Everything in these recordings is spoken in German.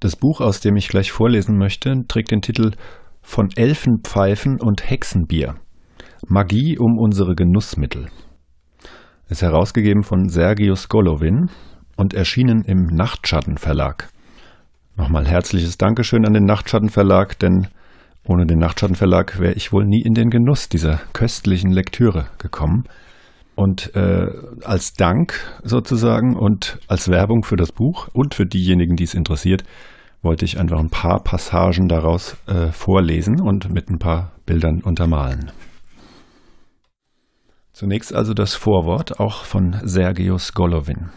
Das Buch, aus dem ich gleich vorlesen möchte, trägt den Titel Von Elfenpfeifen und Hexenbier. Magie um unsere Genussmittel. Ist herausgegeben von Sergius Golowin und erschienen im Nachtschatten Verlag. Nochmal herzliches Dankeschön an den Nachtschatten Verlag, denn ohne den Nachtschatten Verlag wäre ich wohl nie in den Genuss dieser köstlichen Lektüre gekommen. Und als Dank sozusagen und als Werbung für das Buch und für diejenigen, die es interessiert, wollte ich einfach ein paar Passagen daraus vorlesen und mit ein paar Bildern untermalen. Zunächst also das Vorwort, auch von Sergius Golowin.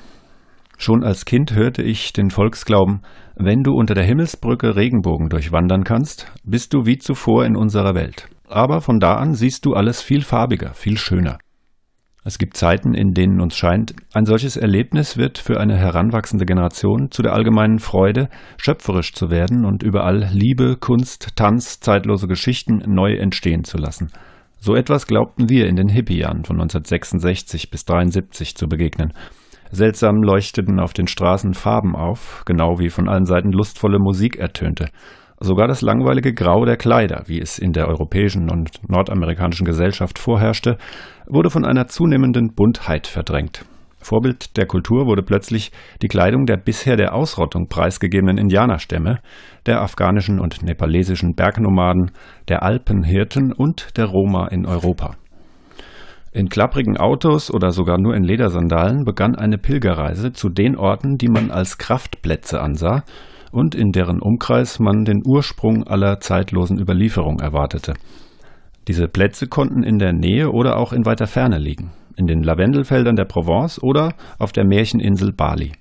Schon als Kind hörte ich den Volksglauben, wenn du unter der Himmelsbrücke Regenbogen durchwandern kannst, bist du wie zuvor in unserer Welt. Aber von da an siehst du alles viel farbiger, viel schöner. Es gibt Zeiten, in denen uns scheint, ein solches Erlebnis wird für eine heranwachsende Generation zu der allgemeinen Freude, schöpferisch zu werden und überall Liebe, Kunst, Tanz, zeitlose Geschichten neu entstehen zu lassen. So etwas glaubten wir in den Hippie-Jahren von 1966 bis 1973 zu begegnen. Seltsam leuchteten auf den Straßen Farben auf, genau wie von allen Seiten lustvolle Musik ertönte. Sogar das langweilige Grau der Kleider, wie es in der europäischen und nordamerikanischen Gesellschaft vorherrschte, wurde von einer zunehmenden Buntheit verdrängt. Vorbild der Kultur wurde plötzlich die Kleidung der bisher der Ausrottung preisgegebenen Indianerstämme, der afghanischen und nepalesischen Bergnomaden, der Alpenhirten und der Roma in Europa. In klapprigen Autos oder sogar nur in Ledersandalen begann eine Pilgerreise zu den Orten, die man als Kraftplätze ansah und in deren Umkreis man den Ursprung aller zeitlosen Überlieferung erwartete. Diese Plätze konnten in der Nähe oder auch in weiter Ferne liegen, in den Lavendelfeldern der Provence oder auf der Märcheninsel Bali.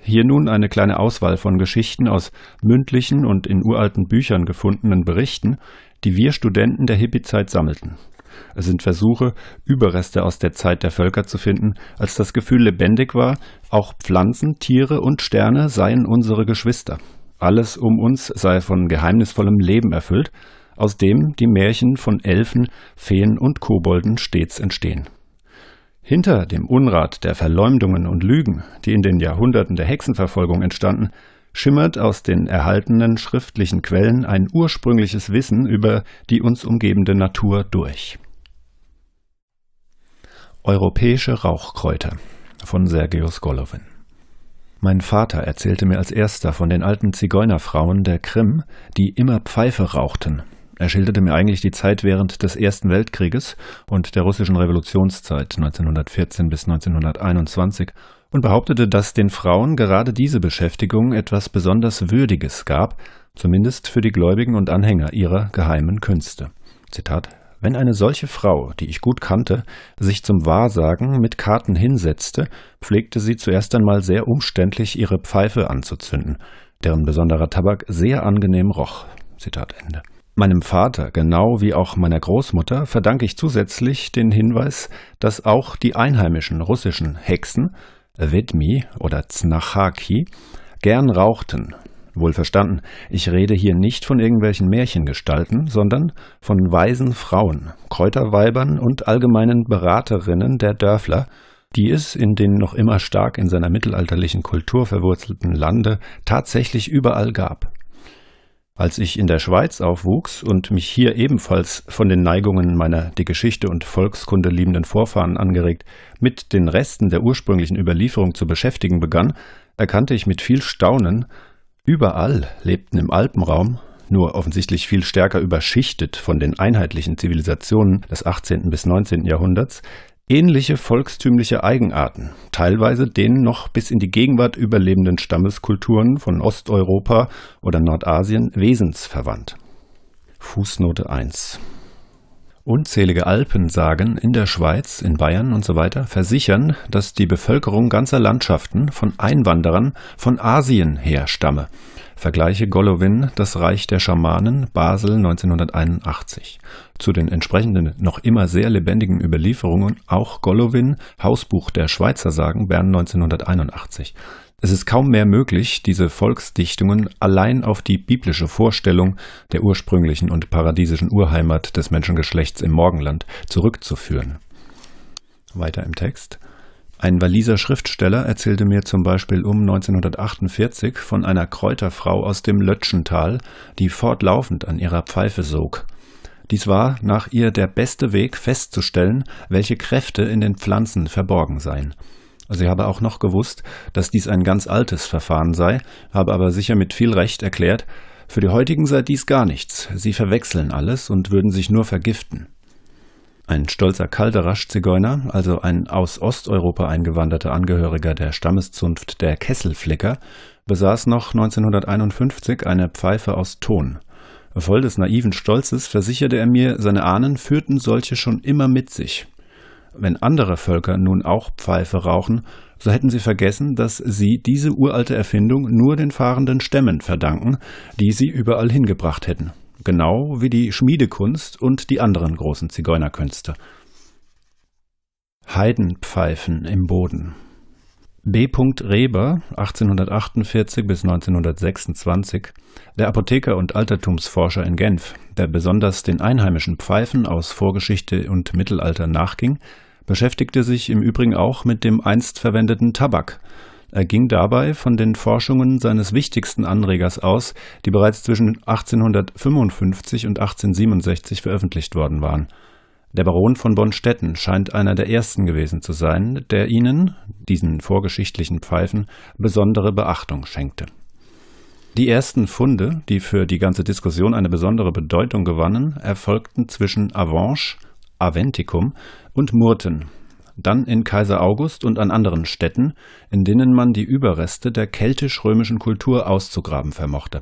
Hier nun eine kleine Auswahl von Geschichten aus mündlichen und in uralten Büchern gefundenen Berichten, die wir Studenten der Hippie-Zeit sammelten. Es sind Versuche, Überreste aus der Zeit der Völker zu finden, als das Gefühl lebendig war, auch Pflanzen, Tiere und Sterne seien unsere Geschwister. Alles um uns sei von geheimnisvollem Leben erfüllt, aus dem die Märchen von Elfen, Feen und Kobolden stets entstehen. Hinter dem Unrat der Verleumdungen und Lügen, die in den Jahrhunderten der Hexenverfolgung entstanden, schimmert aus den erhaltenen schriftlichen Quellen ein ursprüngliches Wissen über die uns umgebende Natur durch. Europäische Rauchkräuter von Sergius Golowin. Mein Vater erzählte mir als erster von den alten Zigeunerfrauen der Krim, die immer Pfeife rauchten. Er schilderte mir eigentlich die Zeit während des Ersten Weltkrieges und der russischen Revolutionszeit 1914 bis 1921 und behauptete, dass den Frauen gerade diese Beschäftigung etwas besonders Würdiges gab, zumindest für die Gläubigen und Anhänger ihrer geheimen Künste. Zitat: Wenn eine solche Frau, die ich gut kannte, sich zum Wahrsagen mit Karten hinsetzte, pflegte sie zuerst einmal sehr umständlich ihre Pfeife anzuzünden, deren besonderer Tabak sehr angenehm roch. Zitat Ende. Meinem Vater, genau wie auch meiner Großmutter, verdanke ich zusätzlich den Hinweis, dass auch die einheimischen russischen Hexen, Widmi oder Znachaki, gern rauchten. Wohlverstanden, ich rede hier nicht von irgendwelchen Märchengestalten, sondern von weisen Frauen, Kräuterweibern und allgemeinen Beraterinnen der Dörfler, die es in den noch immer stark in seiner mittelalterlichen Kultur verwurzelten Lande tatsächlich überall gab. Als ich in der Schweiz aufwuchs und mich hier ebenfalls von den Neigungen meiner die Geschichte und Volkskunde liebenden Vorfahren angeregt mit den Resten der ursprünglichen Überlieferung zu beschäftigen begann, erkannte ich mit viel Staunen, überall lebten im Alpenraum, nur offensichtlich viel stärker überschichtet von den einheitlichen Zivilisationen des 18. bis 19. Jahrhunderts, ähnliche volkstümliche Eigenarten, teilweise denen noch bis in die Gegenwart überlebenden Stammeskulturen von Osteuropa oder Nordasien wesensverwandt. Fußnote 1. Unzählige Alpensagen in der Schweiz, in Bayern usw. versichern, dass die Bevölkerung ganzer Landschaften von Einwanderern von Asien her stamme. Vergleiche Golowin, das Reich der Schamanen, Basel 1981. Zu den entsprechenden, noch immer sehr lebendigen Überlieferungen auch Golowin, Hausbuch der Schweizer Sagen, Bern 1981. Es ist kaum mehr möglich, diese Volksdichtungen allein auf die biblische Vorstellung der ursprünglichen und paradiesischen Urheimat des Menschengeschlechts im Morgenland zurückzuführen. Weiter im Text. Ein Waliser Schriftsteller erzählte mir zum Beispiel um 1948 von einer Kräuterfrau aus dem Lötschental, die fortlaufend an ihrer Pfeife sog. Dies war nach ihr der beste Weg, festzustellen, welche Kräfte in den Pflanzen verborgen seien. Sie habe auch noch gewusst, dass dies ein ganz altes Verfahren sei, habe aber sicher mit viel Recht erklärt, für die heutigen sei dies gar nichts, sie verwechseln alles und würden sich nur vergiften. Ein stolzer Kalderasch-Zigeuner, also ein aus Osteuropa eingewanderter Angehöriger der Stammeszunft der Kesselflicker, besaß noch 1951 eine Pfeife aus Ton. Voll des naiven Stolzes versicherte er mir, seine Ahnen führten solche schon immer mit sich. Wenn andere Völker nun auch Pfeife rauchen, so hätten sie vergessen, dass sie diese uralte Erfindung nur den fahrenden Stämmen verdanken, die sie überall hingebracht hätten. Genau wie die Schmiedekunst und die anderen großen Zigeunerkünste. Heidenpfeifen im Boden. B. Reber, 1848 bis 1926, der Apotheker und Altertumsforscher in Genf, der besonders den einheimischen Pfeifen aus Vorgeschichte und Mittelalter nachging, beschäftigte sich im Übrigen auch mit dem einst verwendeten Tabak. Er ging dabei von den Forschungen seines wichtigsten Anregers aus, die bereits zwischen 1855 und 1867 veröffentlicht worden waren. Der Baron von Bonstetten scheint einer der ersten gewesen zu sein, der ihnen, diesen vorgeschichtlichen Pfeifen, besondere Beachtung schenkte. Die ersten Funde, die für die ganze Diskussion eine besondere Bedeutung gewannen, erfolgten zwischen Avenches, Aventicum und Murten, dann in Kaiseraugst und an anderen Städten, in denen man die Überreste der keltisch-römischen Kultur auszugraben vermochte.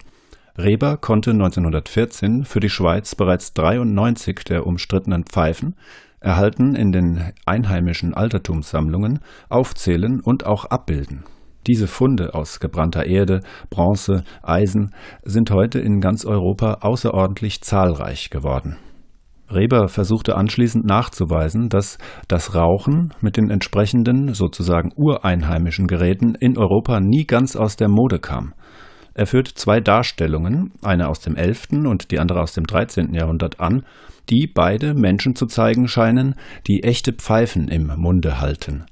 Reber konnte 1914 für die Schweiz bereits 93 der umstrittenen Pfeifen, erhalten in den einheimischen Altertumssammlungen, aufzählen und auch abbilden. Diese Funde aus gebrannter Erde, Bronze, Eisen sind heute in ganz Europa außerordentlich zahlreich geworden. Reber versuchte anschließend nachzuweisen, dass das Rauchen mit den entsprechenden, sozusagen ureinheimischen Geräten in Europa nie ganz aus der Mode kam. Er führt zwei Darstellungen, eine aus dem 11. und die andere aus dem 13. Jahrhundert an, die beide Menschen zu zeigen scheinen, die echte Pfeifen im Munde halten.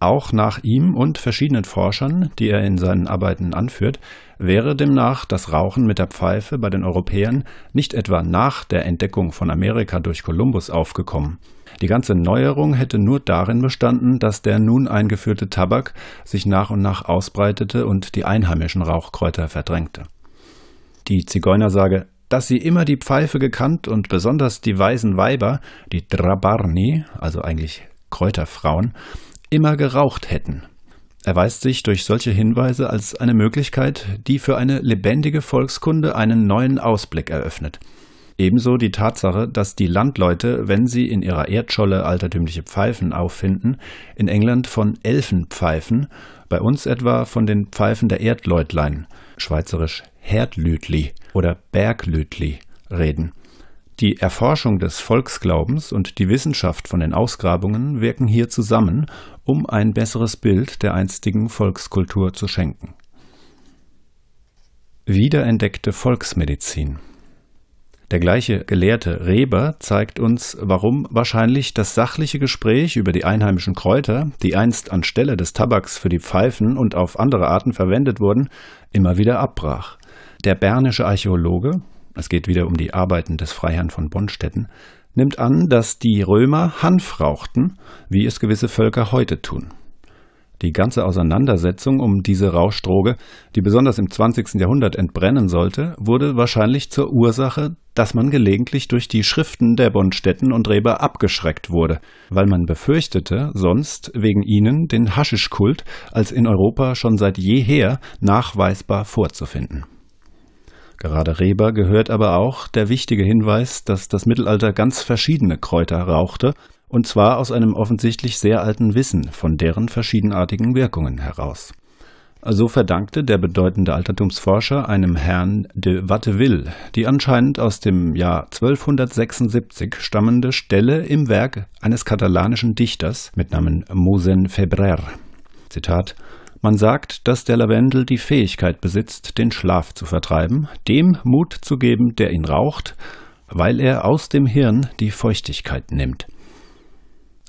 Auch nach ihm und verschiedenen Forschern, die er in seinen Arbeiten anführt, wäre demnach das Rauchen mit der Pfeife bei den Europäern nicht etwa nach der Entdeckung von Amerika durch Kolumbus aufgekommen. Die ganze Neuerung hätte nur darin bestanden, dass der nun eingeführte Tabak sich nach und nach ausbreitete und die einheimischen Rauchkräuter verdrängte. Die Zigeunersage, dass sie immer die Pfeife gekannt und besonders die weisen Weiber, die Drabarni, also eigentlich Kräuterfrauen, immer geraucht hätten, erweist sich durch solche Hinweise als eine Möglichkeit, die für eine lebendige Volkskunde einen neuen Ausblick eröffnet. Ebenso die Tatsache, dass die Landleute, wenn sie in ihrer Erdscholle altertümliche Pfeifen auffinden, in England von Elfenpfeifen, bei uns etwa von den Pfeifen der Erdleutlein, schweizerisch Herdlütli oder Berglütli, reden. Die Erforschung des Volksglaubens und die Wissenschaft von den Ausgrabungen wirken hier zusammen, um ein besseres Bild der einstigen Volkskultur zu schenken. Wiederentdeckte Volksmedizin. Der gleiche Gelehrte Reber zeigt uns, warum wahrscheinlich das sachliche Gespräch über die einheimischen Kräuter, die einst anstelle des Tabaks für die Pfeifen und auf andere Arten verwendet wurden, immer wieder abbrach. Der bernische Archäologe, es geht wieder um die Arbeiten des Freiherrn von Bonstetten, nimmt an, dass die Römer Hanf rauchten, wie es gewisse Völker heute tun. Die ganze Auseinandersetzung um diese Rauschdroge, die besonders im 20. Jahrhundert entbrennen sollte, wurde wahrscheinlich zur Ursache, dass man gelegentlich durch die Schriften der Bonstetten und Reber abgeschreckt wurde, weil man befürchtete, sonst wegen ihnen den Haschischkult als in Europa schon seit jeher nachweisbar vorzufinden. Gerade Reber gehört aber auch der wichtige Hinweis, dass das Mittelalter ganz verschiedene Kräuter rauchte, und zwar aus einem offensichtlich sehr alten Wissen von deren verschiedenartigen Wirkungen heraus. So verdankte der bedeutende Altertumsforscher einem Herrn de Watteville die anscheinend aus dem Jahr 1276 stammende Stelle im Werk eines katalanischen Dichters mit Namen Mosen Febrer. Zitat: Man sagt, dass der Lavendel die Fähigkeit besitzt, den Schlaf zu vertreiben, dem Mut zu geben, der ihn raucht, weil er aus dem Hirn die Feuchtigkeit nimmt.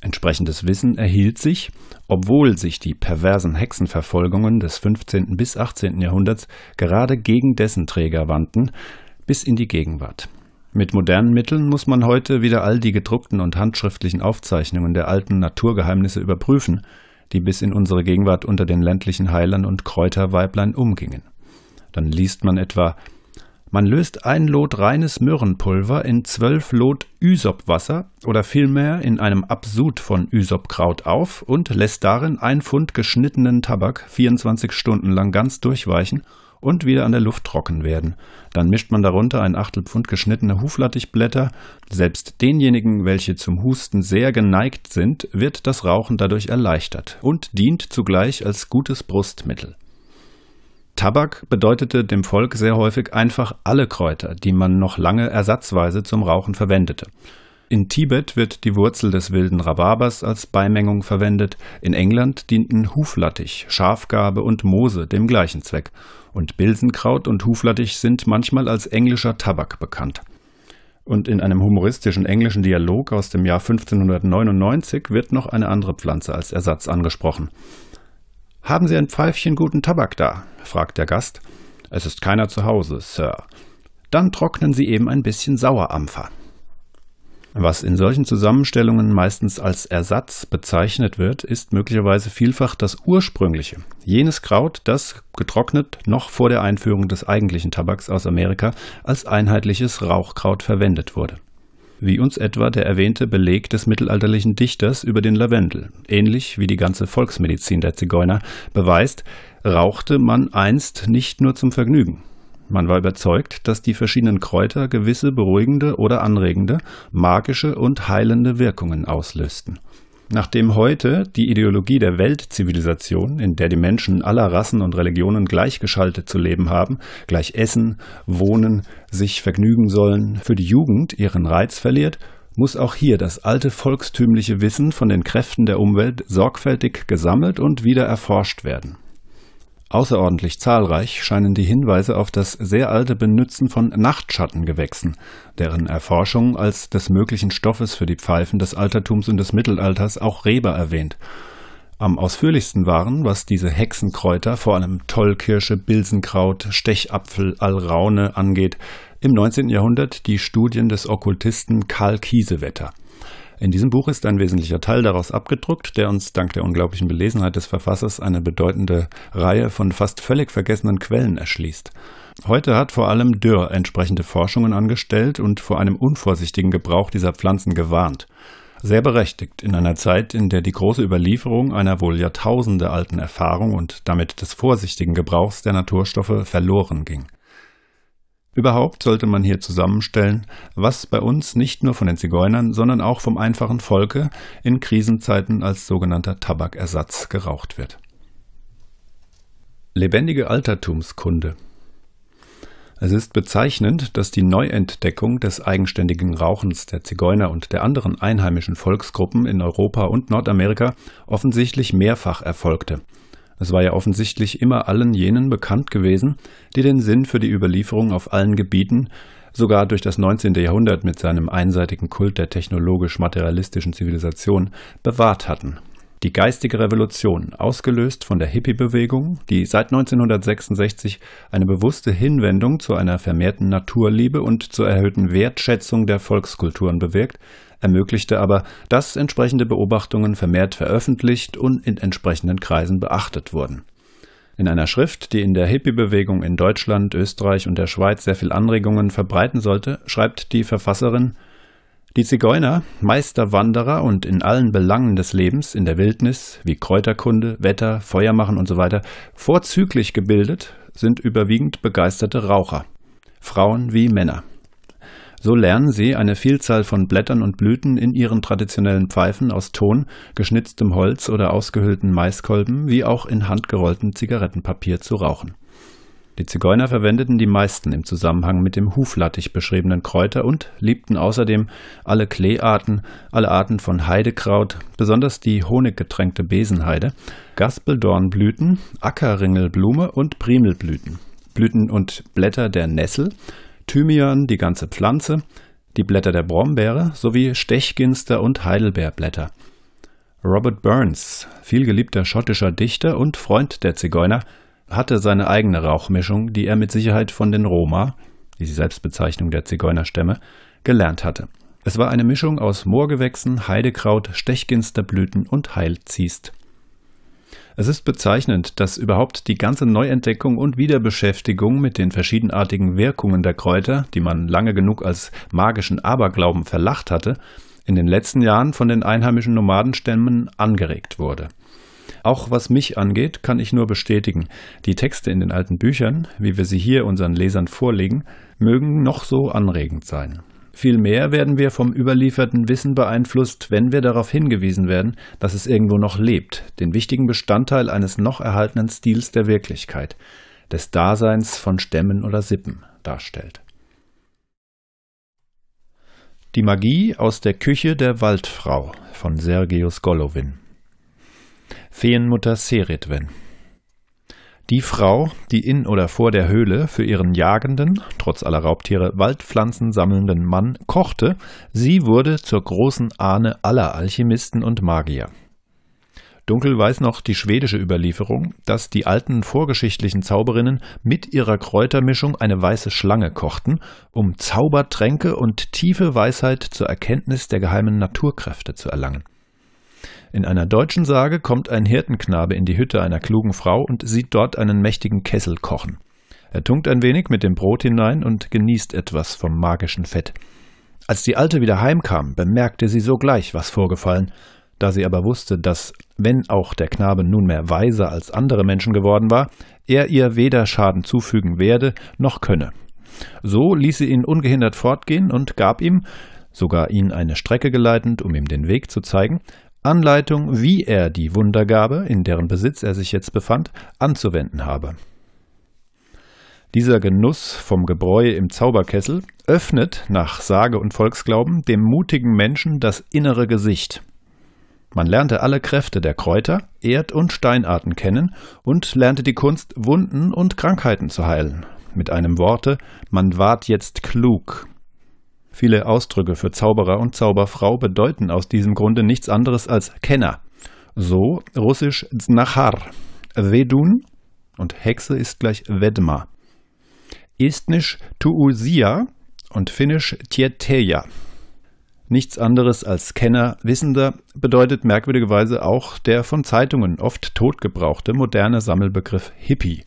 Entsprechendes Wissen erhielt sich, obwohl sich die perversen Hexenverfolgungen des 15. bis 18. Jahrhunderts gerade gegen dessen Träger wandten, bis in die Gegenwart. Mit modernen Mitteln muss man heute wieder all die gedruckten und handschriftlichen Aufzeichnungen der alten Naturgeheimnisse überprüfen, die bis in unsere Gegenwart unter den ländlichen Heilern und Kräuterweiblein umgingen. Dann liest man etwa: Man löst ein Lot reines Myrrhenpulver in 12 Lot Ysopwasser oder vielmehr in einem Absud von Ysopkraut auf und lässt darin 1 Pfund geschnittenen Tabak 24 Stunden lang ganz durchweichen und wieder an der Luft trocken werden. Dann mischt man darunter 1/8 Pfund geschnittene Huflattichblätter. Selbst denjenigen, welche zum Husten sehr geneigt sind, wird das Rauchen dadurch erleichtert und dient zugleich als gutes Brustmittel. Tabak bedeutete dem Volk sehr häufig einfach alle Kräuter, die man noch lange ersatzweise zum Rauchen verwendete. In Tibet wird die Wurzel des wilden Rhabarbers als Beimengung verwendet, in England dienten Huflattich, Schafgarbe und Moose dem gleichen Zweck, und Bilsenkraut und Huflattich sind manchmal als englischer Tabak bekannt. Und in einem humoristischen englischen Dialog aus dem Jahr 1599 wird noch eine andere Pflanze als Ersatz angesprochen. »Haben Sie ein Pfeifchen guten Tabak da?« fragt der Gast. »Es ist keiner zu Hause, Sir.« »Dann trocknen Sie eben ein bisschen Sauerampfer.« Was in solchen Zusammenstellungen meistens als Ersatz bezeichnet wird, ist möglicherweise vielfach das ursprüngliche, jenes Kraut, das, getrocknet, noch vor der Einführung des eigentlichen Tabaks aus Amerika als einheitliches Rauchkraut verwendet wurde. Wie uns etwa der erwähnte Beleg des mittelalterlichen Dichters über den Lavendel, ähnlich wie die ganze Volksmedizin der Zigeuner, beweist, rauchte man einst nicht nur zum Vergnügen. Man war überzeugt, dass die verschiedenen Kräuter gewisse beruhigende oder anregende, magische und heilende Wirkungen auslösten. Nachdem heute die Ideologie der Weltzivilisation, in der die Menschen aller Rassen und Religionen gleichgeschaltet zu leben haben, gleich essen, wohnen, sich vergnügen sollen, für die Jugend ihren Reiz verliert, muss auch hier das alte volkstümliche Wissen von den Kräften der Umwelt sorgfältig gesammelt und wieder erforscht werden. Außerordentlich zahlreich scheinen die Hinweise auf das sehr alte Benützen von Nachtschattengewächsen, deren Erforschung als des möglichen Stoffes für die Pfeifen des Altertums und des Mittelalters auch Reber erwähnt. Am ausführlichsten waren, was diese Hexenkräuter, vor allem Tollkirsche, Bilsenkraut, Stechapfel, Alraune angeht, im 19. Jahrhundert die Studien des Okkultisten Karl Kiesewetter. In diesem Buch ist ein wesentlicher Teil daraus abgedruckt, der uns dank der unglaublichen Belesenheit des Verfassers eine bedeutende Reihe von fast völlig vergessenen Quellen erschließt. Heute hat vor allem Dürr entsprechende Forschungen angestellt und vor einem unvorsichtigen Gebrauch dieser Pflanzen gewarnt. Sehr berechtigt, in einer Zeit, in der die große Überlieferung einer wohl Jahrtausende alten Erfahrung und damit des vorsichtigen Gebrauchs der Naturstoffe verloren ging. Überhaupt sollte man hier zusammenstellen, was bei uns nicht nur von den Zigeunern, sondern auch vom einfachen Volke in Krisenzeiten als sogenannter Tabakersatz geraucht wird. Lebendige Altertumskunde. Es ist bezeichnend, dass die Neuentdeckung des eigenständigen Rauchens der Zigeuner und der anderen einheimischen Volksgruppen in Europa und Nordamerika offensichtlich mehrfach erfolgte. Es war ja offensichtlich immer allen jenen bekannt gewesen, die den Sinn für die Überlieferung auf allen Gebieten, sogar durch das 19. Jahrhundert mit seinem einseitigen Kult der technologisch-materialistischen Zivilisation, bewahrt hatten. Die geistige Revolution, ausgelöst von der Hippie-Bewegung, die seit 1966 eine bewusste Hinwendung zu einer vermehrten Naturliebe und zur erhöhten Wertschätzung der Volkskulturen bewirkt, ermöglichte aber, dass entsprechende Beobachtungen vermehrt veröffentlicht und in entsprechenden Kreisen beachtet wurden. In einer Schrift, die in der Hippie-Bewegung in Deutschland, Österreich und der Schweiz sehr viel Anregungen verbreiten sollte, schreibt die Verfasserin: Die Zigeuner, Meisterwanderer und in allen Belangen des Lebens in der Wildnis, wie Kräuterkunde, Wetter, Feuermachen usw., vorzüglich gebildet, sind überwiegend begeisterte Raucher, Frauen wie Männer. So lernen sie eine Vielzahl von Blättern und Blüten in ihren traditionellen Pfeifen aus Ton, geschnitztem Holz oder ausgehöhlten Maiskolben, wie auch in handgerolltem Zigarettenpapier zu rauchen. Die Zigeuner verwendeten die meisten im Zusammenhang mit dem Huflattich beschriebenen Kräuter und liebten außerdem alle Kleearten, alle Arten von Heidekraut, besonders die honiggetränkte Besenheide, Gaspeldornblüten, Ackerringelblume und Primelblüten, Blüten und Blätter der Nessel, Thymian, die ganze Pflanze, die Blätter der Brombeere sowie Stechginster und Heidelbeerblätter. Robert Burns, vielgeliebter schottischer Dichter und Freund der Zigeuner, hatte seine eigene Rauchmischung, die er mit Sicherheit von den Roma, die Selbstbezeichnung der Zigeunerstämme, gelernt hatte. Es war eine Mischung aus Moorgewächsen, Heidekraut, Stechginsterblüten und Heilziest. Es ist bezeichnend, dass überhaupt die ganze Neuentdeckung und Wiederbeschäftigung mit den verschiedenartigen Wirkungen der Kräuter, die man lange genug als magischen Aberglauben verlacht hatte, in den letzten Jahren von den einheimischen Nomadenstämmen angeregt wurde. Auch was mich angeht, kann ich nur bestätigen, die Texte in den alten Büchern, wie wir sie hier unseren Lesern vorlegen, mögen noch so anregend sein. Vielmehr werden wir vom überlieferten Wissen beeinflusst, wenn wir darauf hingewiesen werden, dass es irgendwo noch lebt, den wichtigen Bestandteil eines noch erhaltenen Stils der Wirklichkeit, des Daseins von Stämmen oder Sippen darstellt. Die Magie aus der Küche der Waldfrau von Sergius Golowin. Feenmutter Ceridwen. Die Frau, die in oder vor der Höhle für ihren jagenden, trotz aller Raubtiere Waldpflanzen sammelnden Mann kochte, sie wurde zur großen Ahne aller Alchemisten und Magier. Dunkel weiß noch die schwedische Überlieferung, dass die alten vorgeschichtlichen Zauberinnen mit ihrer Kräutermischung eine weiße Schlange kochten, um Zaubertränke und tiefe Weisheit zur Erkenntnis der geheimen Naturkräfte zu erlangen. In einer deutschen Sage kommt ein Hirtenknabe in die Hütte einer klugen Frau und sieht dort einen mächtigen Kessel kochen. Er tunkt ein wenig mit dem Brot hinein und genießt etwas vom magischen Fett. Als die Alte wieder heimkam, bemerkte sie sogleich, was vorgefallen. Da sie aber wusste, dass, wenn auch der Knabe nunmehr weiser als andere Menschen geworden war, er ihr weder Schaden zufügen werde noch könne. So ließ sie ihn ungehindert fortgehen und gab ihm, sogar ihn eine Strecke geleitend, um ihm den Weg zu zeigen, Anleitung, wie er die Wundergabe, in deren Besitz er sich jetzt befand, anzuwenden habe. Dieser Genuss vom Gebräu im Zauberkessel öffnet, nach Sage und Volksglauben, dem mutigen Menschen das innere Gesicht. Man lernte alle Kräfte der Kräuter, Erd- und Steinarten kennen und lernte die Kunst, Wunden und Krankheiten zu heilen. Mit einem Worte, man ward jetzt klug. Viele Ausdrücke für Zauberer und Zauberfrau bedeuten aus diesem Grunde nichts anderes als Kenner. So russisch Znachar, Vedun und Hexe ist gleich Vedma. Estnisch Tuusia und finnisch Tieteja. Nichts anderes als Kenner, Wissender bedeutet merkwürdigerweise auch der von Zeitungen oft totgebrauchte moderne Sammelbegriff Hippie.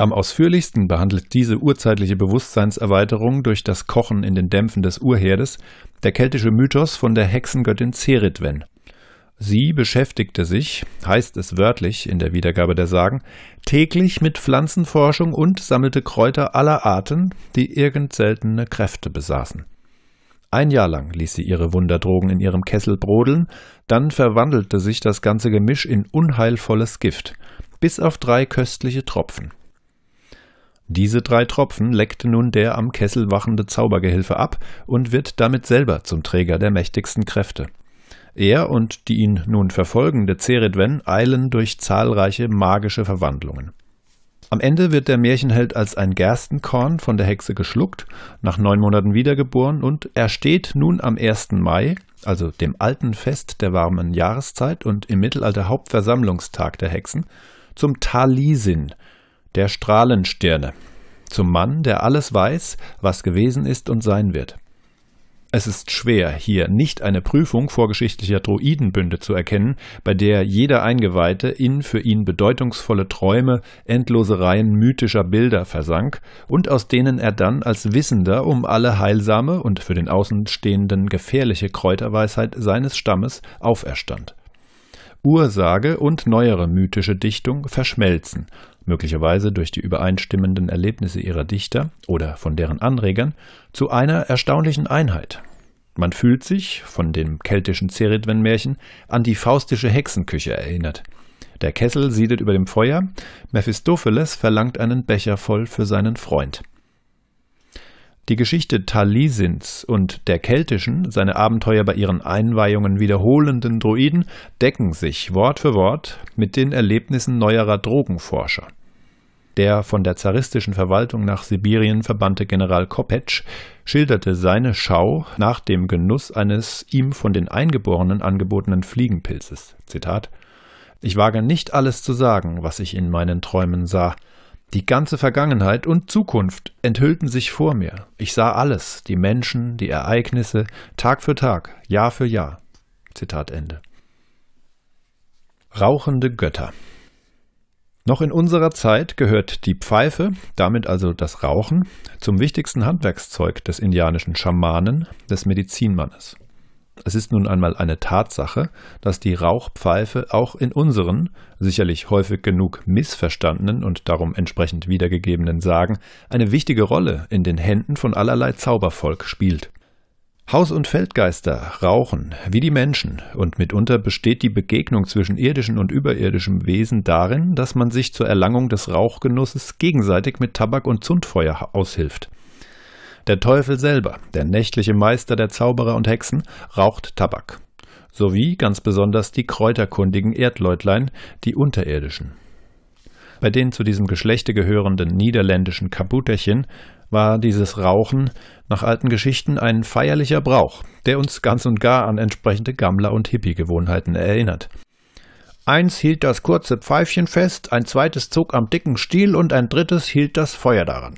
Am ausführlichsten behandelt diese urzeitliche Bewusstseinserweiterung durch das Kochen in den Dämpfen des Urherdes der keltische Mythos von der Hexengöttin Ceridwen. Sie beschäftigte sich, heißt es wörtlich in der Wiedergabe der Sagen, täglich mit Pflanzenforschung und sammelte Kräuter aller Arten, die irgend seltene Kräfte besaßen. Ein Jahr lang ließ sie ihre Wunderdrogen in ihrem Kessel brodeln, dann verwandelte sich das ganze Gemisch in unheilvolles Gift, bis auf 3 köstliche Tropfen. Diese 3 Tropfen leckte nun der am Kessel wachende Zaubergehilfe ab und wird damit selber zum Träger der mächtigsten Kräfte. Er und die ihn nun verfolgende Ceridwen eilen durch zahlreiche magische Verwandlungen. Am Ende wird der Märchenheld als ein Gerstenkorn von der Hexe geschluckt, nach 9 Monaten wiedergeboren und er steht nun am 1. Mai, also dem alten Fest der warmen Jahreszeit und im Mittelalter Hauptversammlungstag der Hexen, zum Taliesin, der Strahlenstirne, zum Mann, der alles weiß, was gewesen ist und sein wird. Es ist schwer, hier nicht eine Prüfung vorgeschichtlicher Druidenbünde zu erkennen, bei der jeder Eingeweihte in für ihn bedeutungsvolle Träume, endlose Reihen mythischer Bilder versank und aus denen er dann als Wissender um alle heilsame und für den Außenstehenden gefährliche Kräuterweisheit seines Stammes auferstand. Ursage und neuere mythische Dichtung verschmelzen, möglicherweise durch die übereinstimmenden Erlebnisse ihrer Dichter oder von deren Anregern, zu einer erstaunlichen Einheit. Man fühlt sich, von dem keltischen Ceridwen-Märchen, an die faustische Hexenküche erinnert. Der Kessel siedet über dem Feuer, Mephistopheles verlangt einen Becher voll für seinen Freund. Die Geschichte Talisins und der keltischen, seine Abenteuer bei ihren Einweihungen wiederholenden Druiden decken sich Wort für Wort mit den Erlebnissen neuerer Drogenforscher. Der von der zaristischen Verwaltung nach Sibirien verbannte General Kopetsch schilderte seine Schau nach dem Genuss eines ihm von den Eingeborenen angebotenen Fliegenpilzes. Zitat: „Ich wage nicht alles zu sagen, was ich in meinen Träumen sah. Die ganze Vergangenheit und Zukunft enthüllten sich vor mir. Ich sah alles, die Menschen, die Ereignisse, Tag für Tag, Jahr für Jahr." Zitat Ende. Rauchende Götter. Noch in unserer Zeit gehört die Pfeife, damit also das Rauchen, zum wichtigsten Handwerkszeug des indianischen Schamanen, des Medizinmannes. Es ist nun einmal eine Tatsache, dass die Rauchpfeife auch in unseren, sicherlich häufig genug missverstandenen und darum entsprechend wiedergegebenen Sagen, eine wichtige Rolle in den Händen von allerlei Zaubervolk spielt. Haus- und Feldgeister rauchen wie die Menschen, und mitunter besteht die Begegnung zwischen irdischem und überirdischem Wesen darin, dass man sich zur Erlangung des Rauchgenusses gegenseitig mit Tabak und Zündfeuer aushilft. Der Teufel selber, der nächtliche Meister der Zauberer und Hexen, raucht Tabak, sowie ganz besonders die kräuterkundigen Erdleutlein, die unterirdischen. Bei den zu diesem Geschlechte gehörenden niederländischen Kabuterchen war dieses Rauchen nach alten Geschichten ein feierlicher Brauch, der uns ganz und gar an entsprechende Gammler- und Hippie-Gewohnheiten erinnert. Eins hielt das kurze Pfeifchen fest, ein zweites zog am dicken Stiel und ein drittes hielt das Feuer daran.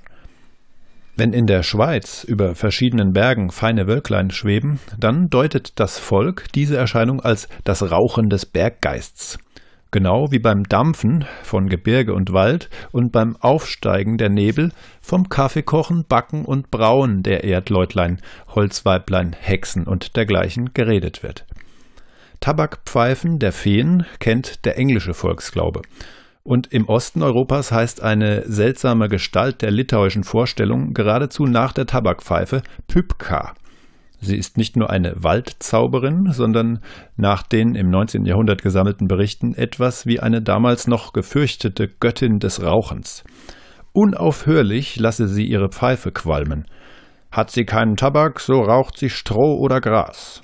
Wenn in der Schweiz über verschiedenen Bergen feine Wölklein schweben, dann deutet das Volk diese Erscheinung als das Rauchen des Berggeists. Genau wie beim Dampfen von Gebirge und Wald und beim Aufsteigen der Nebel vom Kaffeekochen, Backen und Brauen der Erdleutlein, Holzweiblein, Hexen und dergleichen geredet wird. Tabakpfeifen der Feen kennt der englische Volksglaube. Und im Osten Europas heißt eine seltsame Gestalt der litauischen Vorstellung geradezu nach der Tabakpfeife Pypka. Sie ist nicht nur eine Waldzauberin, sondern nach den im 19. Jahrhundert gesammelten Berichten etwas wie eine damals noch gefürchtete Göttin des Rauchens. Unaufhörlich lasse sie ihre Pfeife qualmen. Hat sie keinen Tabak, so raucht sie Stroh oder Gras.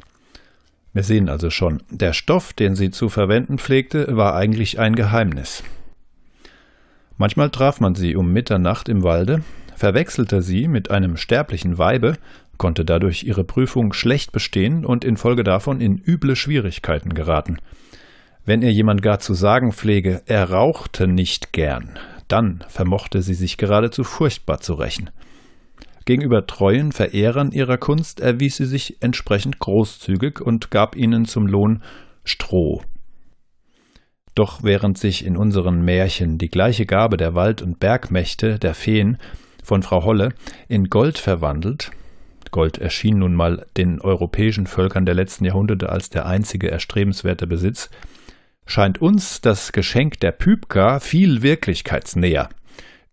Wir sehen also schon, der Stoff, den sie zu verwenden pflegte, war eigentlich ein Geheimnis. Manchmal traf man sie um Mitternacht im Walde, verwechselte sie mit einem sterblichen Weibe, konnte dadurch ihre Prüfung schlecht bestehen und infolge davon in üble Schwierigkeiten geraten. Wenn ihr jemand gar zu sagen pflege, er rauchte nicht gern, dann vermochte sie sich geradezu furchtbar zu rächen. Gegenüber treuen Verehrern ihrer Kunst erwies sie sich entsprechend großzügig und gab ihnen zum Lohn Stroh. Doch während sich in unseren Märchen die gleiche Gabe der Wald- und Bergmächte, der Feen, von Frau Holle in Gold verwandelt, Gold erschien nun mal den europäischen Völkern der letzten Jahrhunderte als der einzige erstrebenswerte Besitz, scheint uns das Geschenk der Pypka viel wirklichkeitsnäher.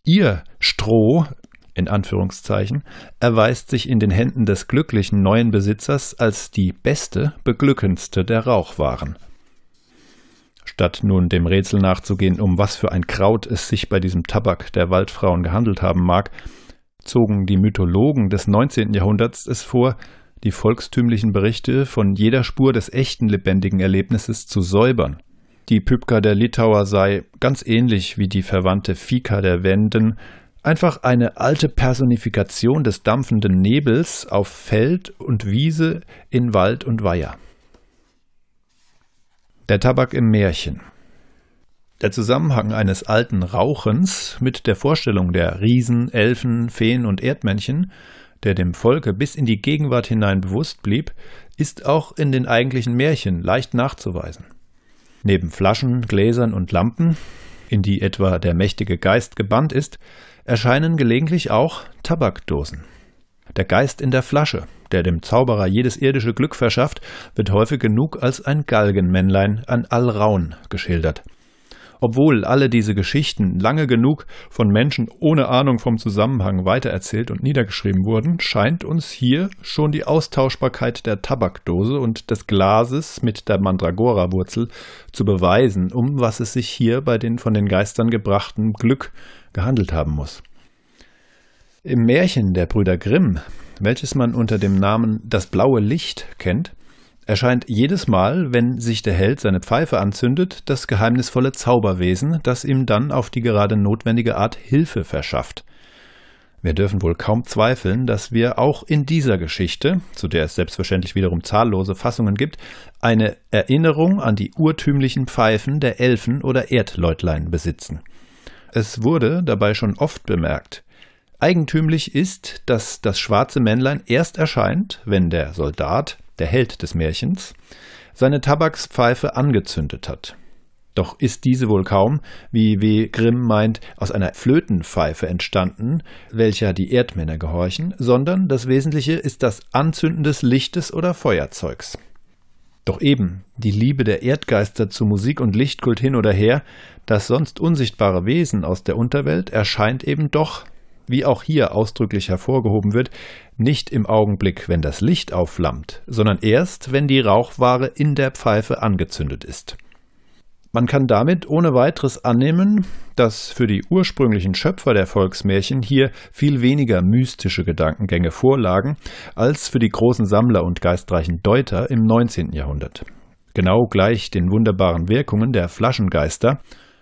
Ihr Stroh, in Anführungszeichen, erweist sich in den Händen des glücklichen neuen Besitzers als die beste, beglückendste der Rauchwaren. Statt nun dem Rätsel nachzugehen, um was für ein Kraut es sich bei diesem Tabak der Waldfrauen gehandelt haben mag, zogen die Mythologen des 19. Jahrhunderts es vor, die volkstümlichen Berichte von jeder Spur des echten lebendigen Erlebnisses zu säubern. Die Pypka der Litauer sei, ganz ähnlich wie die verwandte Fika der Wenden, einfach eine alte Personifikation des dampfenden Nebels auf Feld und Wiese, in Wald und Weiher. Der Tabak im Märchen. Der Zusammenhang eines alten Rauchens mit der Vorstellung der Riesen, Elfen, Feen und Erdmännchen, der dem Volke bis in die Gegenwart hinein bewusst blieb, ist auch in den eigentlichen Märchen leicht nachzuweisen. Neben Flaschen, Gläsern und Lampen, in die etwa der mächtige Geist gebannt ist, erscheinen gelegentlich auch Tabakdosen. Der Geist in der Flasche, der dem Zauberer jedes irdische Glück verschafft, wird häufig genug als ein Galgenmännlein an Alraune geschildert. Obwohl alle diese Geschichten lange genug von Menschen ohne Ahnung vom Zusammenhang weitererzählt und niedergeschrieben wurden, scheint uns hier schon die Austauschbarkeit der Tabakdose und des Glases mit der Mandragora-Wurzel zu beweisen, um was es sich hier bei den von den Geistern gebrachten Glück gehandelt haben muss. Im Märchen der Brüder Grimm, welches man unter dem Namen Das Blaue Licht kennt, erscheint jedes Mal, wenn sich der Held seine Pfeife anzündet, das geheimnisvolle Zauberwesen, das ihm dann auf die gerade notwendige Art Hilfe verschafft. Wir dürfen wohl kaum zweifeln, dass wir auch in dieser Geschichte, zu der es selbstverständlich wiederum zahllose Fassungen gibt, eine Erinnerung an die urtümlichen Pfeifen der Elfen oder Erdleutlein besitzen. Es wurde dabei schon oft bemerkt, eigentümlich ist, dass das schwarze Männlein erst erscheint, wenn der Soldat, der Held des Märchens, seine Tabakspfeife angezündet hat. Doch ist diese wohl kaum, wie W. Grimm meint, aus einer Flötenpfeife entstanden, welcher die Erdmänner gehorchen, sondern das Wesentliche ist das Anzünden des Lichtes oder Feuerzeugs. Doch eben, die Liebe der Erdgeister zu Musik und Lichtkult hin oder her, das sonst unsichtbare Wesen aus der Unterwelt erscheint eben doch, wie auch hier ausdrücklich hervorgehoben wird, nicht im Augenblick, wenn das Licht aufflammt, sondern erst, wenn die Rauchware in der Pfeife angezündet ist. Man kann damit ohne weiteres annehmen, dass für die ursprünglichen Schöpfer der Volksmärchen hier viel weniger mystische Gedankengänge vorlagen, als für die großen Sammler und geistreichen Deuter im 19. Jahrhundert. Genau gleich den wunderbaren Wirkungen der Flaschengeister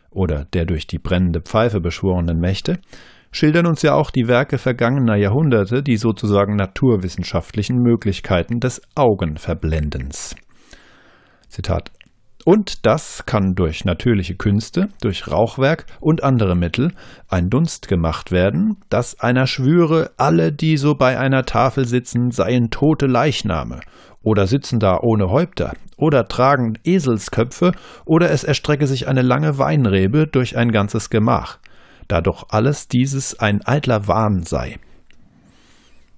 oder der durch die brennende Pfeife beschworenen Mächte schildern uns ja auch die Werke vergangener Jahrhunderte die sozusagen naturwissenschaftlichen Möglichkeiten des Augenverblendens. Zitat: Und das kann durch natürliche Künste, durch Rauchwerk und andere Mittel ein Dunst gemacht werden, dass einer schwüre, alle, die so bei einer Tafel sitzen, seien tote Leichname oder sitzen da ohne Häupter oder tragen Eselsköpfe oder es erstrecke sich eine lange Weinrebe durch ein ganzes Gemach, da doch alles dieses ein eitler Wahn sei.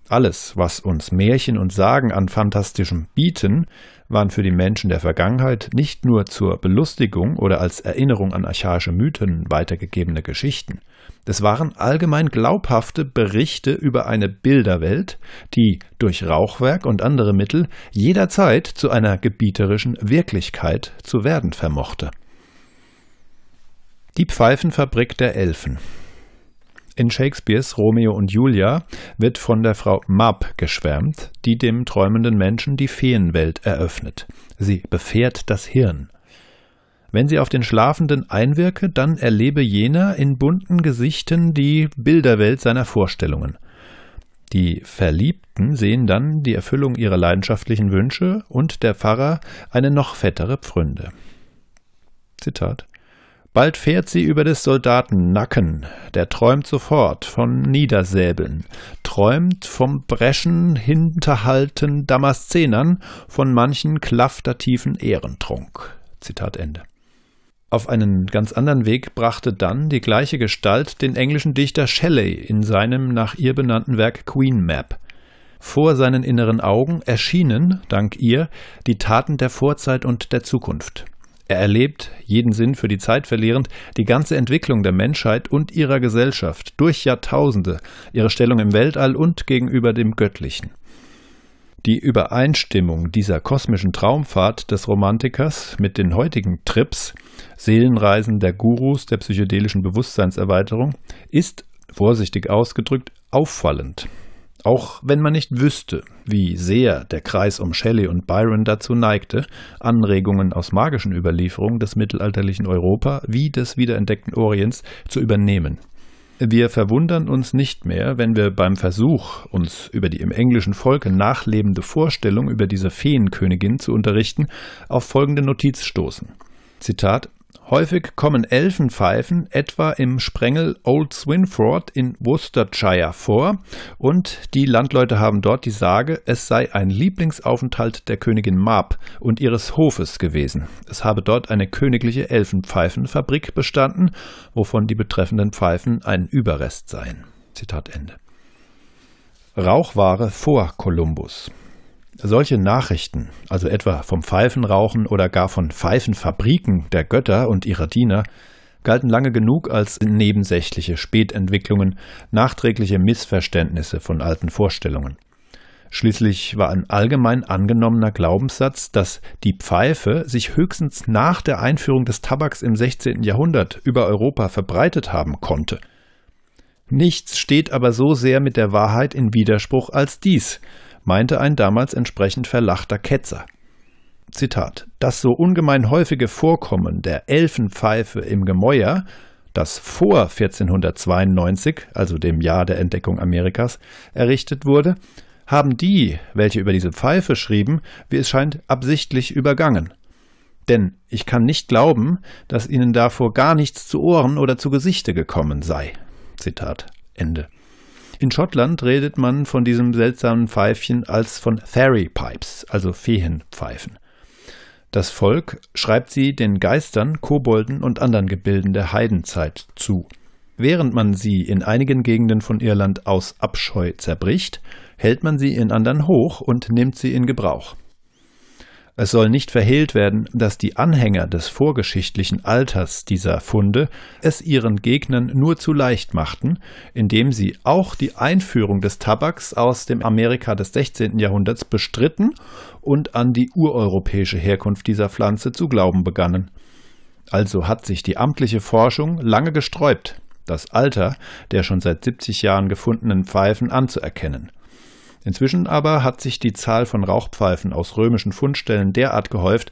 Alles, was uns Märchen und Sagen an Fantastischem bieten, waren für die Menschen der Vergangenheit nicht nur zur Belustigung oder als Erinnerung an archaische Mythen weitergegebene Geschichten. Es waren allgemein glaubhafte Berichte über eine Bilderwelt, die durch Rauchwerk und andere Mittel jederzeit zu einer gebieterischen Wirklichkeit zu werden vermochte. Die Pfeifenfabrik der Elfen. In Shakespeares Romeo und Julia wird von der Frau Mab geschwärmt, die dem träumenden Menschen die Feenwelt eröffnet. Sie befährt das Hirn. Wenn sie auf den Schlafenden einwirke, dann erlebe jener in bunten Gesichten die Bilderwelt seiner Vorstellungen. Die Verliebten sehen dann die Erfüllung ihrer leidenschaftlichen Wünsche und der Pfarrer eine noch fettere Pfründe. Zitat: Bald fährt sie über des Soldaten Nacken, der träumt sofort von Niedersäbeln, träumt vom Breschen hinterhalten Damaszenern, von manchen klaftertiefen Ehrentrunk. Zitat Ende. Auf einen ganz anderen Weg brachte dann die gleiche Gestalt den englischen Dichter Shelley in seinem nach ihr benannten Werk Queen Mab. Vor seinen inneren Augen erschienen, dank ihr, die Taten der Vorzeit und der Zukunft. Er erlebt, jeden Sinn für die Zeit verlierend, die ganze Entwicklung der Menschheit und ihrer Gesellschaft durch Jahrtausende, ihre Stellung im Weltall und gegenüber dem Göttlichen. Die Übereinstimmung dieser kosmischen Traumfahrt des Romantikers mit den heutigen Trips, Seelenreisen der Gurus der psychedelischen Bewusstseinserweiterung, ist, vorsichtig ausgedrückt, auffallend. Auch wenn man nicht wüsste, wie sehr der Kreis um Shelley und Byron dazu neigte, Anregungen aus magischen Überlieferungen des mittelalterlichen Europa wie des wiederentdeckten Orients zu übernehmen. Wir verwundern uns nicht mehr, wenn wir beim Versuch, uns über die im englischen Volke nachlebende Vorstellung über diese Feenkönigin zu unterrichten, auf folgende Notiz stoßen. Zitat: Häufig kommen Elfenpfeifen etwa im Sprengel Old Swinford in Worcestershire vor und die Landleute haben dort die Sage, es sei ein Lieblingsaufenthalt der Königin Mab und ihres Hofes gewesen. Es habe dort eine königliche Elfenpfeifenfabrik bestanden, wovon die betreffenden Pfeifen ein Überrest seien. Zitat Ende. Rauchware vor Kolumbus. Solche Nachrichten, also etwa vom Pfeifenrauchen oder gar von Pfeifenfabriken der Götter und ihrer Diener, galten lange genug als nebensächliche Spätentwicklungen, nachträgliche Missverständnisse von alten Vorstellungen. Schließlich war ein allgemein angenommener Glaubenssatz, dass die Pfeife sich höchstens nach der Einführung des Tabaks im 16. Jahrhundert über Europa verbreitet haben konnte. Nichts steht aber so sehr mit der Wahrheit in Widerspruch als dies, meinte ein damals entsprechend verlachter Ketzer. Zitat, das so ungemein häufige Vorkommen der Elfenpfeife im Gemäuer, das vor 1492, also dem Jahr der Entdeckung Amerikas, errichtet wurde, haben die, welche über diese Pfeife schrieben, wie es scheint, absichtlich übergangen. Denn ich kann nicht glauben, dass ihnen davor gar nichts zu Ohren oder zu Gesichte gekommen sei. Zitat Ende. In Schottland redet man von diesem seltsamen Pfeifchen als von Fairy Pipes, also Feenpfeifen. Das Volk schreibt sie den Geistern, Kobolden und anderen Gebilden der Heidenzeit zu. Während man sie in einigen Gegenden von Irland aus Abscheu zerbricht, hält man sie in anderen hoch und nimmt sie in Gebrauch. Es soll nicht verhehlt werden, dass die Anhänger des vorgeschichtlichen Alters dieser Funde es ihren Gegnern nur zu leicht machten, indem sie auch die Einführung des Tabaks aus dem Amerika des 16. Jahrhunderts bestritten und an die ureuropäische Herkunft dieser Pflanze zu glauben begannen. Also hat sich die amtliche Forschung lange gesträubt, das Alter der schon seit 70 Jahren gefundenen Pfeifen anzuerkennen. Inzwischen aber hat sich die Zahl von Rauchpfeifen aus römischen Fundstellen derart gehäuft,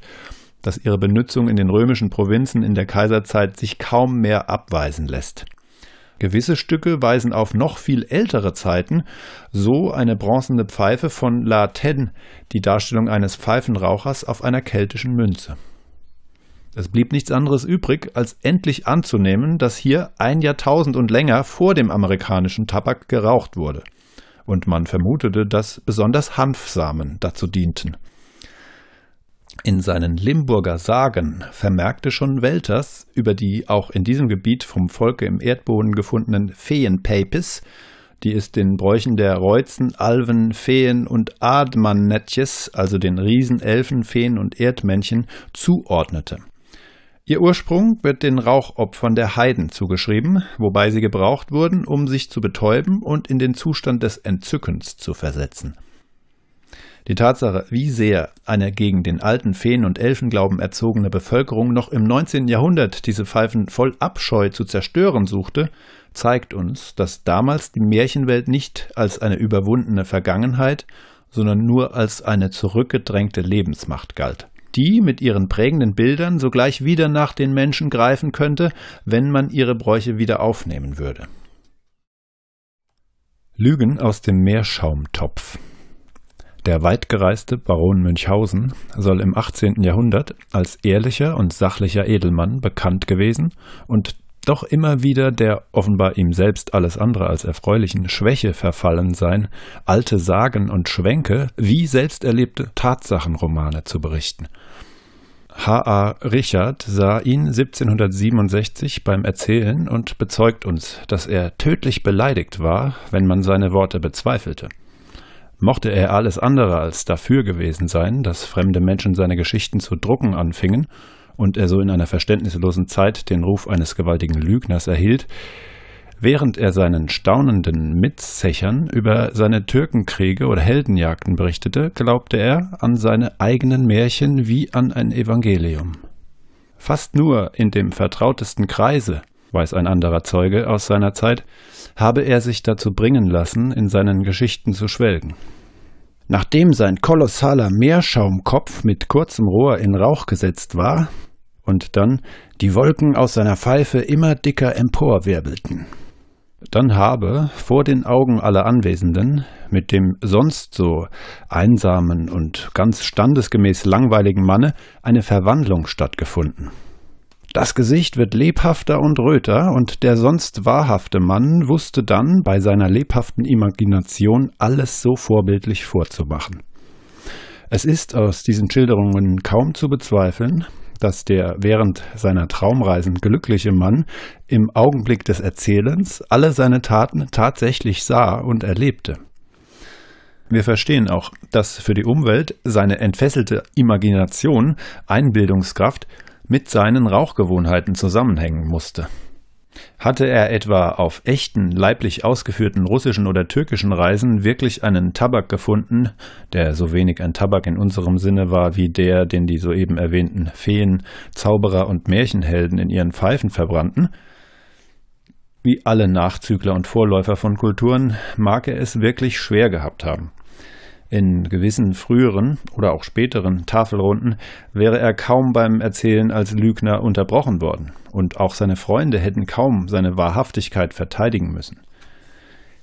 dass ihre Benutzung in den römischen Provinzen in der Kaiserzeit sich kaum mehr abweisen lässt. Gewisse Stücke weisen auf noch viel ältere Zeiten, so eine bronzene Pfeife von La Tène, die Darstellung eines Pfeifenrauchers auf einer keltischen Münze. Es blieb nichts anderes übrig, als endlich anzunehmen, dass hier 1 Jahrtausend und länger vor dem amerikanischen Tabak geraucht wurde. Und man vermutete, dass besonders Hanfsamen dazu dienten. In seinen Limburger Sagen vermerkte schon Welters über die auch in diesem Gebiet vom Volke im Erdboden gefundenen Feenpapis, die es den Bräuchen der Reuzen, Alven, Feen und Admannetjes, also den Riesen, Elfen, Feen und Erdmännchen, zuordnete. Ihr Ursprung wird den Rauchopfern der Heiden zugeschrieben, wobei sie gebraucht wurden, um sich zu betäuben und in den Zustand des Entzückens zu versetzen. Die Tatsache, wie sehr eine gegen den alten Feen- und Elfenglauben erzogene Bevölkerung noch im 19. Jahrhundert diese Pfeifen voll Abscheu zu zerstören suchte, zeigt uns, dass damals die Märchenwelt nicht als eine überwundene Vergangenheit, sondern nur als eine zurückgedrängte Lebensmacht galt, die mit ihren prägenden Bildern sogleich wieder nach den Menschen greifen könnte, wenn man ihre Bräuche wieder aufnehmen würde. Lügen aus dem Meerschaumtopf. Der weitgereiste Baron Münchhausen soll im 18. Jahrhundert als ehrlicher und sachlicher Edelmann bekannt gewesen und doch immer wieder der offenbar ihm selbst alles andere als erfreulichen Schwäche verfallen sein, alte Sagen und Schwänke wie selbst erlebte Tatsachenromane zu berichten. H.A. Richard sah ihn 1767 beim Erzählen und bezeugt uns, dass er tödlich beleidigt war, wenn man seine Worte bezweifelte. Mochte er alles andere als dafür gewesen sein, dass fremde Menschen seine Geschichten zu drucken anfingen, und er so in einer verständnislosen Zeit den Ruf eines gewaltigen Lügners erhielt, während er seinen staunenden Mitzechern über seine Türkenkriege oder Heldenjagden berichtete, glaubte er an seine eigenen Märchen wie an ein Evangelium. Fast nur in dem vertrautesten Kreise, weiß ein anderer Zeuge aus seiner Zeit, habe er sich dazu bringen lassen, in seinen Geschichten zu schwelgen. Nachdem sein kolossaler Meerschaumkopf mit kurzem Rohr in Rauch gesetzt war und dann die Wolken aus seiner Pfeife immer dicker emporwirbelten, dann habe vor den Augen aller Anwesenden mit dem sonst so einsamen und ganz standesgemäß langweiligen Manne eine Verwandlung stattgefunden. Das Gesicht wird lebhafter und röter, und der sonst wahrhafte Mann wusste dann, bei seiner lebhaften Imagination alles so vorbildlich vorzumachen. Es ist aus diesen Schilderungen kaum zu bezweifeln, dass der während seiner Traumreisen glückliche Mann im Augenblick des Erzählens alle seine Taten tatsächlich sah und erlebte. Wir verstehen auch, dass für die Umwelt seine entfesselte Imagination, Einbildungskraft, mit seinen Rauchgewohnheiten zusammenhängen musste. Hatte er etwa auf echten, leiblich ausgeführten russischen oder türkischen Reisen wirklich einen Tabak gefunden, der so wenig ein Tabak in unserem Sinne war wie der, den die soeben erwähnten Feen, Zauberer und Märchenhelden in ihren Pfeifen verbrannten? Wie alle Nachzügler und Vorläufer von Kulturen mag er es wirklich schwer gehabt haben. In gewissen früheren oder auch späteren Tafelrunden wäre er kaum beim Erzählen als Lügner unterbrochen worden, und auch seine Freunde hätten kaum seine Wahrhaftigkeit verteidigen müssen.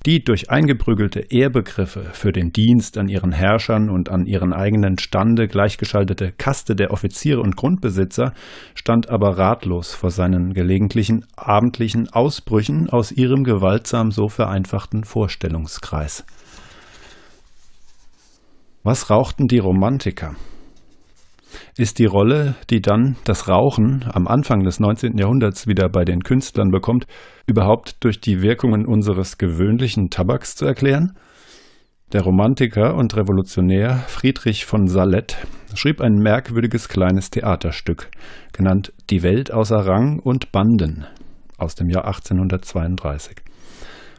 Die durch eingeprügelte Ehrbegriffe für den Dienst an ihren Herrschern und an ihren eigenen Stande gleichgeschaltete Kaste der Offiziere und Grundbesitzer stand aber ratlos vor seinen gelegentlichen abendlichen Ausbrüchen aus ihrem gewaltsam so vereinfachten Vorstellungskreis. Was rauchten die Romantiker? Ist die Rolle, die dann das Rauchen am Anfang des 19. Jahrhunderts wieder bei den Künstlern bekommt, überhaupt durch die Wirkungen unseres gewöhnlichen Tabaks zu erklären? Der Romantiker und Revolutionär Friedrich von Salett schrieb ein merkwürdiges kleines Theaterstück, genannt Die Welt außer Rang und Banden, aus dem Jahr 1832.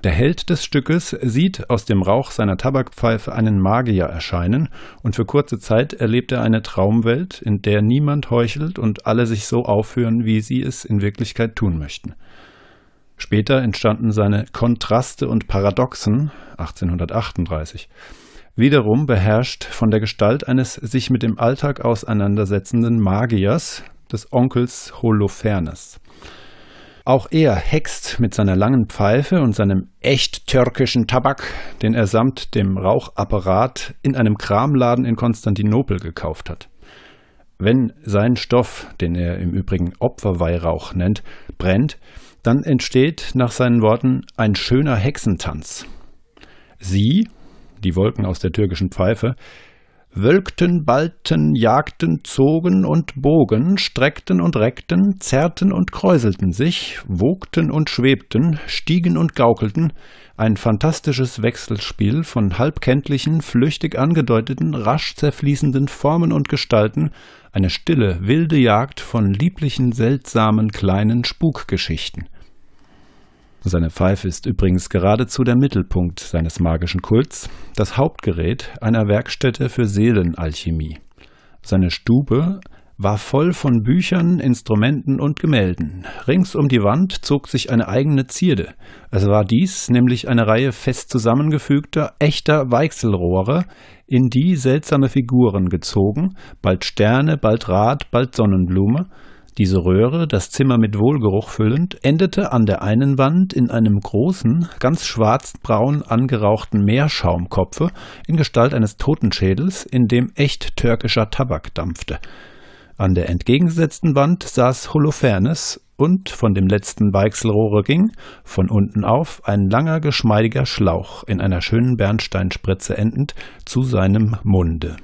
Der Held des Stückes sieht aus dem Rauch seiner Tabakpfeife einen Magier erscheinen, und für kurze Zeit erlebt er eine Traumwelt, in der niemand heuchelt und alle sich so aufführen, wie sie es in Wirklichkeit tun möchten. Später entstanden seine Kontraste und Paradoxen, 1838, wiederum beherrscht von der Gestalt eines sich mit dem Alltag auseinandersetzenden Magiers, des Onkels Holofernes. Auch er hext mit seiner langen Pfeife und seinem echt türkischen Tabak, den er samt dem Rauchapparat in einem Kramladen in Konstantinopel gekauft hat. Wenn sein Stoff, den er im Übrigen Opferweihrauch nennt, brennt, dann entsteht nach seinen Worten ein schöner Hexentanz. Sie, die Wolken aus der türkischen Pfeife, wölkten, ballten, jagten, zogen und bogen, streckten und reckten, zerrten und kräuselten sich, wogten und schwebten, stiegen und gaukelten, ein fantastisches Wechselspiel von halbkenntlichen, flüchtig angedeuteten, rasch zerfließenden Formen und Gestalten, eine stille, wilde Jagd von lieblichen, seltsamen, kleinen Spukgeschichten. Seine Pfeife ist übrigens geradezu der Mittelpunkt seines magischen Kults, das Hauptgerät einer Werkstätte für Seelenalchemie. Seine Stube war voll von Büchern, Instrumenten und Gemälden. Rings um die Wand zog sich eine eigene Zierde. Es war dies nämlich eine Reihe fest zusammengefügter, echter Weichselrohre, in die seltsame Figuren gezogen, bald Sterne, bald Rad, bald Sonnenblume. Diese Röhre, das Zimmer mit Wohlgeruch füllend, endete an der einen Wand in einem großen, ganz schwarzbraun angerauchten Meerschaumkopfe in Gestalt eines Totenschädels, in dem echt türkischer Tabak dampfte. An der entgegengesetzten Wand saß Holofernes, und von dem letzten Weichselrohre ging, von unten auf, ein langer, geschmeidiger Schlauch, in einer schönen Bernsteinspritze endend, zu seinem Munde.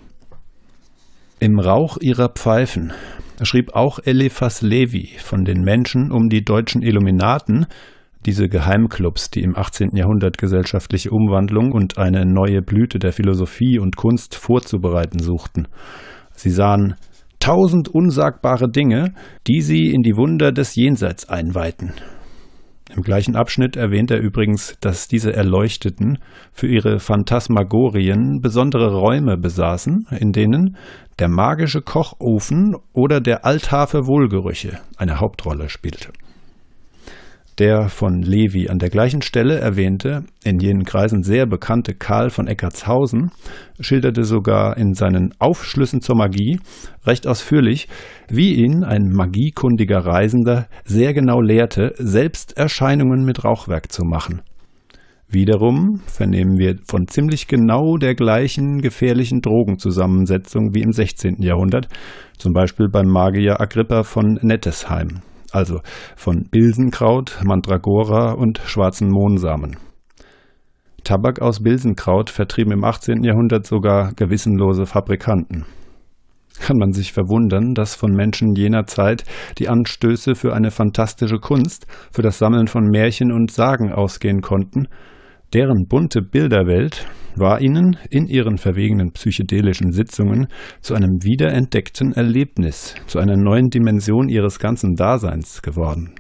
Im Rauch ihrer Pfeifen schrieb auch Eliphas Levi von den Menschen um die deutschen Illuminaten, diese Geheimclubs, die im 18. Jahrhundert gesellschaftliche Umwandlung und eine neue Blüte der Philosophie und Kunst vorzubereiten suchten. Sie sahen 1000 unsagbare Dinge, die sie in die Wunder des Jenseits einweihten. Im gleichen Abschnitt erwähnt er übrigens, dass diese Erleuchteten für ihre Phantasmagorien besondere Räume besaßen, in denen der magische Kochofen oder der Altar für Wohlgerüche eine Hauptrolle spielte. Der von Levi an der gleichen Stelle erwähnte, in jenen Kreisen sehr bekannte Karl von Eckartshausen schilderte sogar in seinen Aufschlüssen zur Magie recht ausführlich, wie ihn ein magiekundiger Reisender sehr genau lehrte, selbst Erscheinungen mit Rauchwerk zu machen. Wiederum vernehmen wir von ziemlich genau der gleichen gefährlichen Drogenzusammensetzung wie im 16. Jahrhundert, zum Beispiel beim Magier Agrippa von Nettesheim. Also von Bilsenkraut, Mandragora und schwarzen Mohnsamen. Tabak aus Bilsenkraut vertrieben im 18. Jahrhundert sogar gewissenlose Fabrikanten. Kann man sich verwundern, dass von Menschen jener Zeit die Anstöße für eine fantastische Kunst, für das Sammeln von Märchen und Sagen ausgehen konnten? Deren bunte Bilderwelt war ihnen in ihren verwegenen psychedelischen Sitzungen zu einem wiederentdeckten Erlebnis, zu einer neuen Dimension ihres ganzen Daseins geworden.